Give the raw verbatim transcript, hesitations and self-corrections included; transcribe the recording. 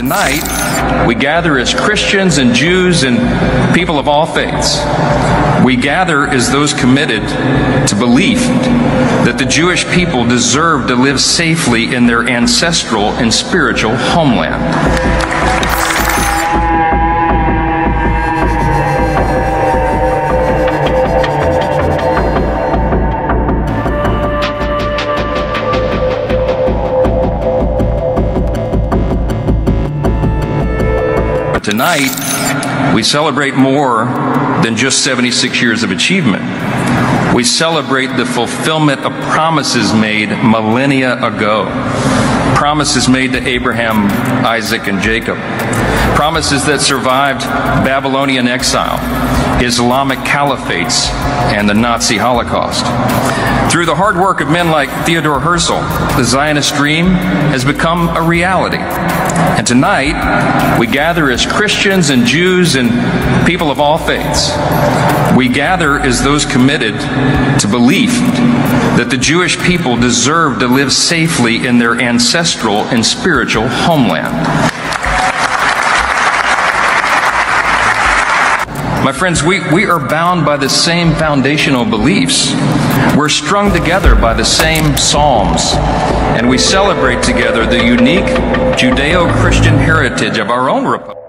tonight, we gather as Christians and Jews and people of all faiths. We gather as those committed to belief that the Jewish people deserve to live safely in their ancestral and spiritual homeland. Tonight, we celebrate more than just seventy-six years of achievement. We celebrate the fulfillment of promises made millennia ago. Promises made to Abraham, Isaac, and Jacob. Promises that survived Babylonian exile, Islamic caliphates, and the Nazi Holocaust. Through the hard work of men like Theodore Herzl, the Zionist dream has become a reality. And tonight, we gather as Christians and Jews and people of all faiths. We gather as those committed to belief that the Jewish people deserve to live safely in their ancestral and spiritual homeland. My friends, we, we are bound by the same foundational beliefs. We're strung together by the same psalms, and we celebrate together the unique Judeo-Christian heritage of our own republic.